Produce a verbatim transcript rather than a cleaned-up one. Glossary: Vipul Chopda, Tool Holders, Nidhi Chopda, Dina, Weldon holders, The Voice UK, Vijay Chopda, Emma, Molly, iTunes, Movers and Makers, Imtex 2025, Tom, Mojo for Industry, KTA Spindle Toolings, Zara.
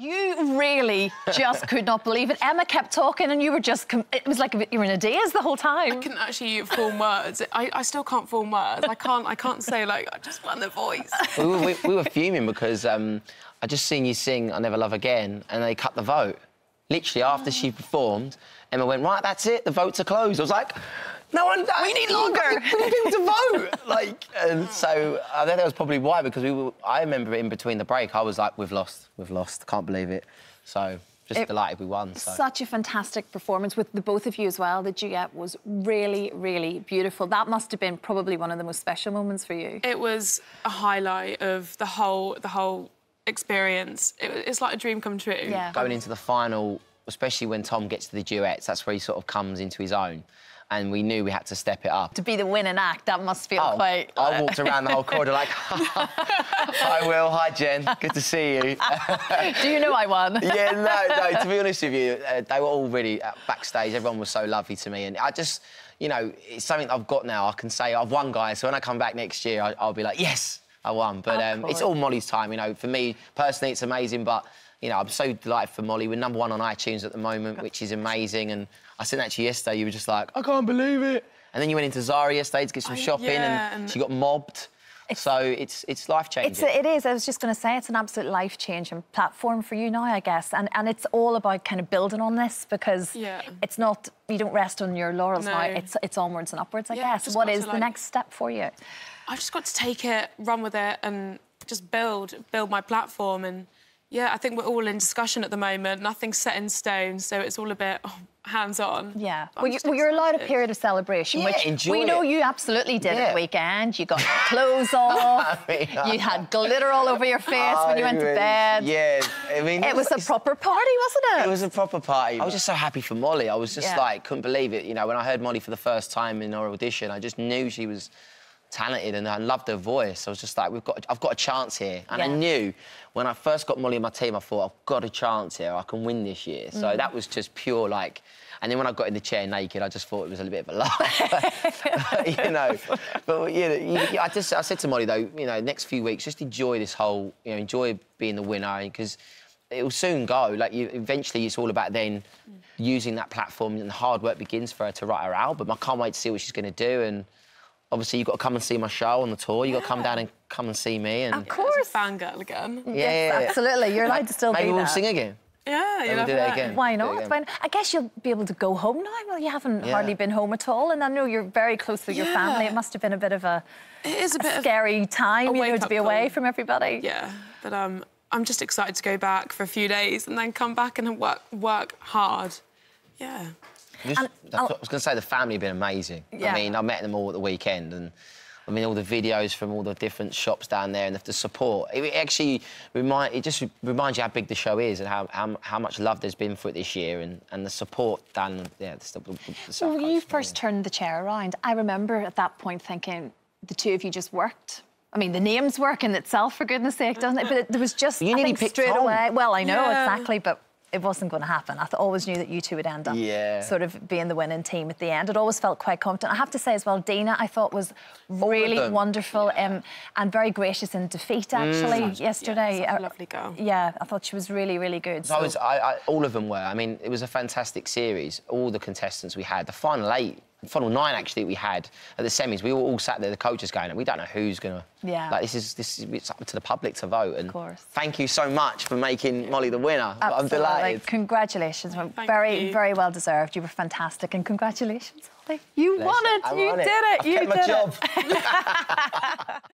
You really just could not believe it. Emma kept talking and you were just... Com it was like you were in a daze the whole time. I couldn't actually form words. I, I still can't form words. I can't I can't say, like, I just won The Voice. We were, we, we were fuming because um, I just seen you sing I Never Love Again and they cut the vote. Literally, after oh. she performed, Emma went, right, that's it, the votes are closed. I was like... No one. We need longer. We need people to vote. Like, and so I think that was probably why, because we were. I remember in between the break, I was like, "We've lost. We've lost. Can't believe it." So just it, delighted we won. So. Such a fantastic performance with the both of you as well. The duet was really, really beautiful. That must have been probably one of the most special moments for you. It was a highlight of the whole the whole experience. It, it's like a dream come true. Yeah. Going into the final, especially when Tom gets to the duets, that's where he sort of comes into his own. And we knew we had to step it up. To be the winning act, that must feel oh, quite... I walked around the whole corridor like, I will, hi, Jen, good to see you. Do you know I won? Yeah, no, no, to be honest with you, uh, they were all really uh, backstage, everyone was so lovely to me, and I just, you know, it's something I've got now, I can say I've won, guys, so when I come back next year, I, I'll be like, yes, I won. But um, it's all Molly's time, you know, for me, personally, it's amazing, but... You know, I'm so delighted for Molly. We're number one on iTunes at the moment, which is amazing. And I sent that to you yesterday. You were just like, I can't believe it. And then you went into Zara yesterday to get some oh, shopping, yeah, and, and she got mobbed. It's, so it's it's life-changing. It's a, it is. I was just going to say, it's an absolute life-changing platform for you now, I guess. And and it's all about kind of building on this because yeah. it's not... You don't rest on your laurels no. now. It's it's onwards and upwards, I yeah, guess. What is to, like, the next step for you? I've just got to take it, run with it, and just build, build my platform and... Yeah, I think we're all in discussion at the moment. Nothing's set in stone, so it's all a bit oh, hands-on. Yeah. Well, you, well, you're allowed a period of celebration, yeah, which enjoy we it. know you absolutely did yeah. at the weekend. You got your clothes off. I mean, you I... had glitter all over your face oh, when you went really... to bed. Yeah. I mean, it was it's... a proper party, wasn't it? It was a proper party. I was just so happy for Molly. I was just yeah. like, couldn't believe it. You know, when I heard Molly for the first time in our audition, I just knew she was talented and I loved her voice. I was just like, we've got, I've got a chance here. And yeah. I knew when I first got Molly on my team, I thought, I've got a chance here. I can win this year. So mm. that was just pure, like... And then when I got in the chair naked, I just thought it was a little bit of a laugh. but, you know, but, you know, you, I just, I said to Molly, though, you know, next few weeks, just enjoy this whole, you know, enjoy being the winner, because it'll soon go. Like, you, eventually, it's all about then mm. using that platform, and the hard work begins for her to write her album. I can't wait to see what she's going to do, and... Obviously, you've got to come and see my show on the tour. You've yeah. got to come down and come and see me. And... Of course. Fangirl again. Yeah, yes, yeah, yeah. absolutely. You're allowed to still Maybe be Maybe we'll that. sing again. Yeah, you'll we'll do that again. Why not? Again. I guess you'll be able to go home now. Well, you haven't yeah. hardly been home at all. And I know you're very close with yeah. your family. It must have been a bit of a, it is a, a bit scary of time, you know, to be away from everybody. Yeah, but um, I'm just excited to go back for a few days and then come back and work, work hard. Yeah. Just, I was going to say, the family have been amazing. Yeah. I mean, I met them all at the weekend, and I mean, all the videos from all the different shops down there and the support. It actually remind, it just reminds you how big the show is and how how, how much love there's been for it this year, and, and the support down there. The, the, the well, when you first turned the chair around, I remember at that point thinking the two of you just worked. I mean, the name's work in itself, for goodness sake, doesn't it? But it, there was just, you I think, straight Tom. away... Well, I know, yeah. exactly, but... It wasn't going to happen. I always knew that you two would end up yeah. sort of being the winning team at the end. It always felt quite confident. I have to say as well, Dina, I thought, was really wonderful yeah. um, and very gracious in defeat, actually, mm. yesterday. Yeah, a lovely girl. Yeah, I thought she was really, really good. So. I was, I, I, all of them were. I mean, it was a fantastic series, all the contestants we had. The final eight, the final nine, actually, we had at the semis, we were all sat there, the coaches going, we don't know who's going to... Yeah. Like, this is, this is, it's up to the public to vote. And of course. Thank you so much for making Molly the winner. Absolutely. I'm delighted. Congratulations. Well, very, you. very well deserved. You were fantastic. And congratulations, Molly. You Pleasure. won it. I you won did it. it. You did it. I kept my job.